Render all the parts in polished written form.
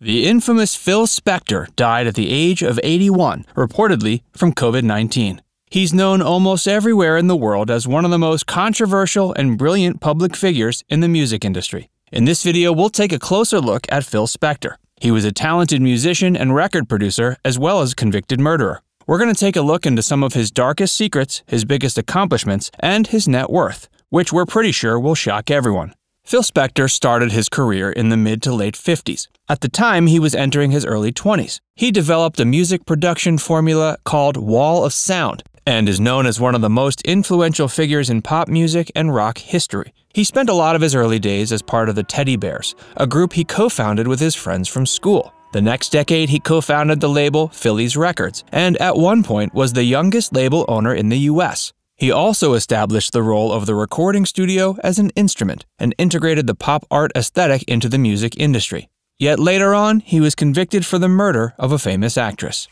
The infamous Phil Spector died at the age of 81, reportedly from COVID-19. He's known almost everywhere in the world as one of the most controversial and brilliant public figures in the music industry. In this video, we'll take a closer look at Phil Spector. He was a talented musician and record producer, as well as convicted murderer. We're going to take a look into some of his darkest secrets, his biggest accomplishments, and his net worth, which we're pretty sure will shock everyone. Phil Spector started his career in the mid to late 50s. At the time, he was entering his early 20s. He developed a music production formula called Wall of Sound, and is known as one of the most influential figures in pop music and rock history. He spent a lot of his early days as part of the Teddy Bears, a group he co-founded with his friends from school. The next decade, he co-founded the label Philly's Records, and at one point was the youngest label owner in the US. He also established the role of the recording studio as an instrument, and integrated the pop art aesthetic into the music industry. Yet later on, he was convicted for the murder of a famous actress.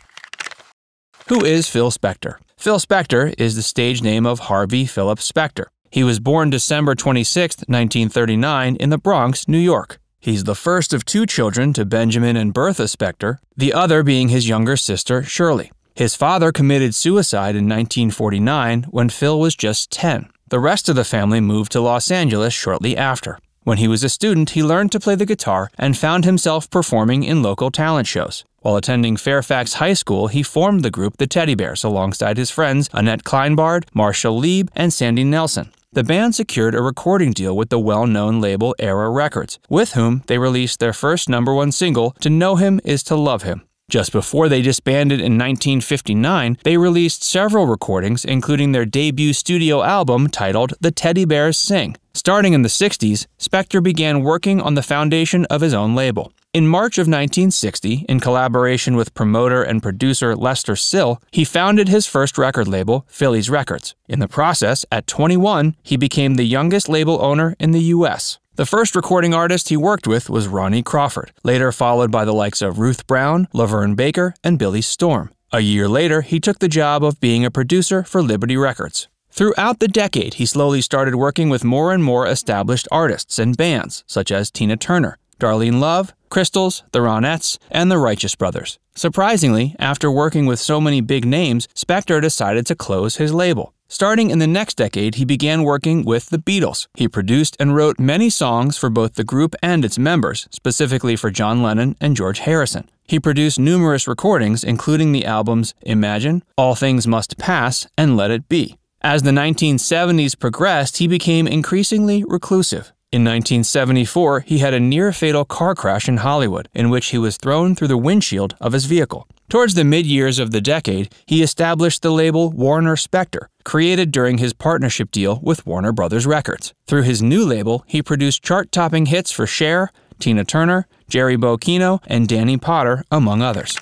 Who is Phil Spector? Phil Spector is the stage name of Harvey Phillips Spector. He was born December 26, 1939 in the Bronx, New York. He's the first of two children to Benjamin and Bertha Spector, the other being his younger sister, Shirley. His father committed suicide in 1949 when Phil was just 10. The rest of the family moved to Los Angeles shortly after. When he was a student, he learned to play the guitar and found himself performing in local talent shows. While attending Fairfax High School, he formed the group The Teddy Bears alongside his friends Annette Kleinbard, Marshall Lieb, and Sandy Nelson. The band secured a recording deal with the well-known label Era Records, with whom they released their first #1 single, To Know Him Is To Love Him. Just before they disbanded in 1959, they released several recordings, including their debut studio album titled The Teddy Bears Sing. Starting in the 60s, Spector began working on the foundation of his own label. In March of 1960, in collaboration with promoter and producer Lester Sill, he founded his first record label, Philly's Records. In the process, at 21, he became the youngest label owner in the US. The first recording artist he worked with was Ronnie Crawford, later followed by the likes of Ruth Brown, Laverne Baker, and Billy Storm. A year later, he took the job of being a producer for Liberty Records. Throughout the decade, he slowly started working with more and more established artists and bands, such as Tina Turner, Darlene Love, Crystals, The Ronettes, and The Righteous Brothers. Surprisingly, after working with so many big names, Spector decided to close his label. Starting in the next decade, he began working with the Beatles. He produced and wrote many songs for both the group and its members, specifically for John Lennon and George Harrison. He produced numerous recordings, including the albums Imagine, All Things Must Pass, and Let It Be. As the 1970s progressed, he became increasingly reclusive. In 1974, he had a near-fatal car crash in Hollywood, in which he was thrown through the windshield of his vehicle. Towards the mid-years of the decade, he established the label Warner Spector, created during his partnership deal with Warner Brothers Records. Through his new label, he produced chart-topping hits for Cher, Tina Turner, Jerry Bocchino, and Danny Potter, among others.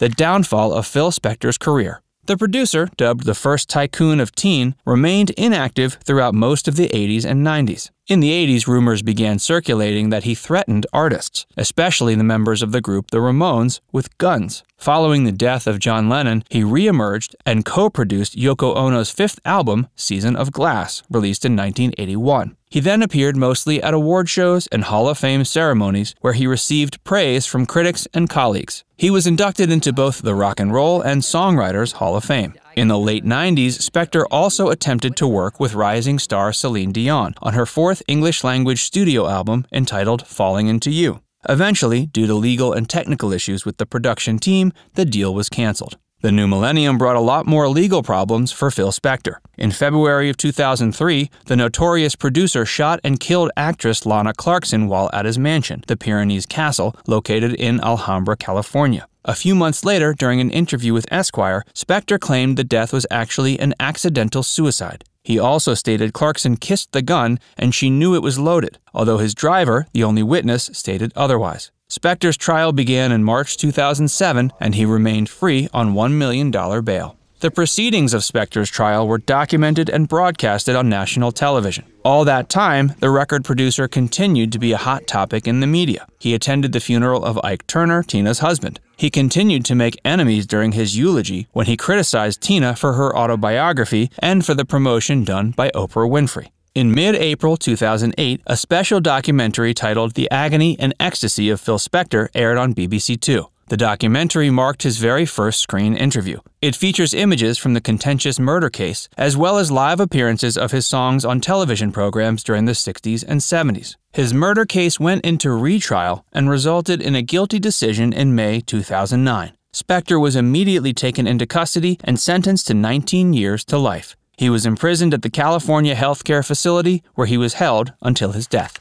The downfall of Phil Spector's career. The producer, dubbed the first tycoon of teen, remained inactive throughout most of the 80s and 90s. In the 80s, rumors began circulating that he threatened artists, especially the members of the group The Ramones, with guns. Following the death of John Lennon, he re-emerged and co-produced Yoko Ono's fifth album, Season of Glass, released in 1981. He then appeared mostly at award shows and Hall of Fame ceremonies, where he received praise from critics and colleagues. He was inducted into both the Rock and Roll and Songwriters Hall of Fame. In the late 90s, Spector also attempted to work with rising star Celine Dion on her fourth English-language studio album entitled Falling Into You. Eventually, due to legal and technical issues with the production team, the deal was canceled. The new millennium brought a lot more legal problems for Phil Spector. In February of 2003, the notorious producer shot and killed actress Lana Clarkson while at his mansion, the Pyrenees Castle, located in Alhambra, California. A few months later, during an interview with Esquire, Spector claimed the death was actually an accidental suicide. He also stated Clarkson kissed the gun and she knew it was loaded, although his driver, the only witness, stated otherwise. Spector's trial began in March 2007, and he remained free on $1 million bail. The proceedings of Spector's trial were documented and broadcasted on national television. All that time, the record producer continued to be a hot topic in the media. He attended the funeral of Ike Turner, Tina's husband. He continued to make enemies during his eulogy when he criticized Tina for her autobiography and for the promotion done by Oprah Winfrey. In mid-April 2008, a special documentary titled The Agony and Ecstasy of Phil Spector aired on BBC Two. The documentary marked his very first screen interview. It features images from the contentious murder case, as well as live appearances of his songs on television programs during the 60s and 70s. His murder case went into retrial and resulted in a guilty decision in May 2009. Spector was immediately taken into custody and sentenced to 19 years to life. He was imprisoned at the California Healthcare Facility, where he was held until his death.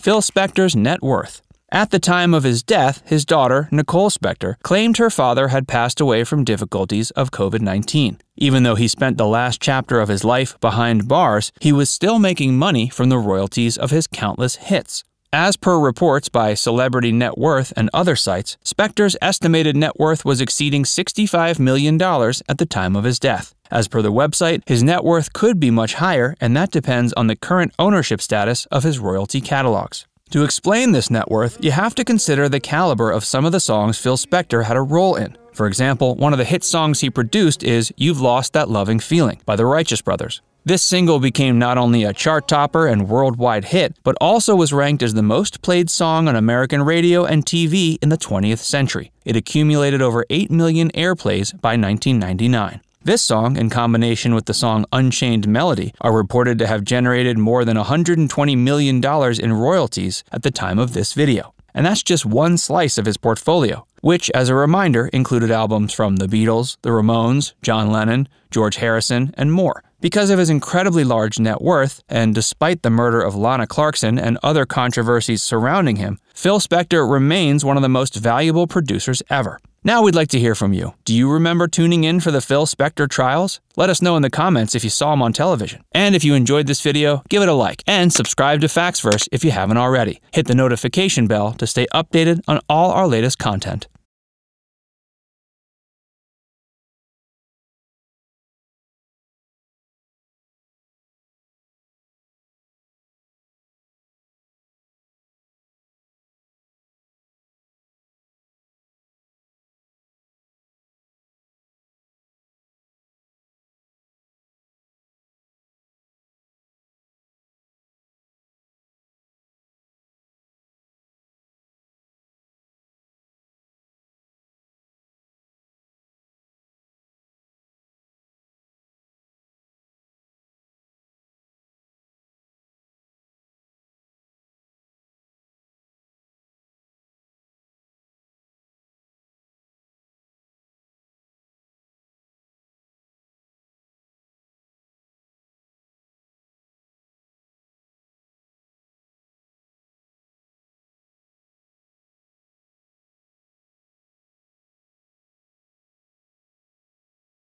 Phil Spector's net worth. At the time of his death, his daughter, Nicole Spector, claimed her father had passed away from difficulties of COVID-19. Even though he spent the last chapter of his life behind bars, he was still making money from the royalties of his countless hits. As per reports by Celebrity Net Worth and other sites, Spector's estimated net worth was exceeding $65 million at the time of his death. As per the website, his net worth could be much higher, and that depends on the current ownership status of his royalty catalogs. To explain this net worth, you have to consider the caliber of some of the songs Phil Spector had a role in. For example, one of the hit songs he produced is You've Lost That Loving Feeling by The Righteous Brothers. This single became not only a chart topper and worldwide hit, but also was ranked as the most played song on American radio and TV in the 20th century. It accumulated over 8 million airplays by 1999. This song, in combination with the song Unchained Melody, are reported to have generated more than $120 million in royalties at the time of this video. And that's just one slice of his portfolio, which, as a reminder, included albums from The Beatles, The Ramones, John Lennon, George Harrison, and more. Because of his incredibly large net worth, and despite the murder of Lana Clarkson and other controversies surrounding him, Phil Spector remains one of the most valuable producers ever. Now we'd like to hear from you. Do you remember tuning in for the Phil Spector trials? Let us know in the comments if you saw him on television. And if you enjoyed this video, give it a like and subscribe to FaxVerse if you haven't already. Hit the notification bell to stay updated on all our latest content.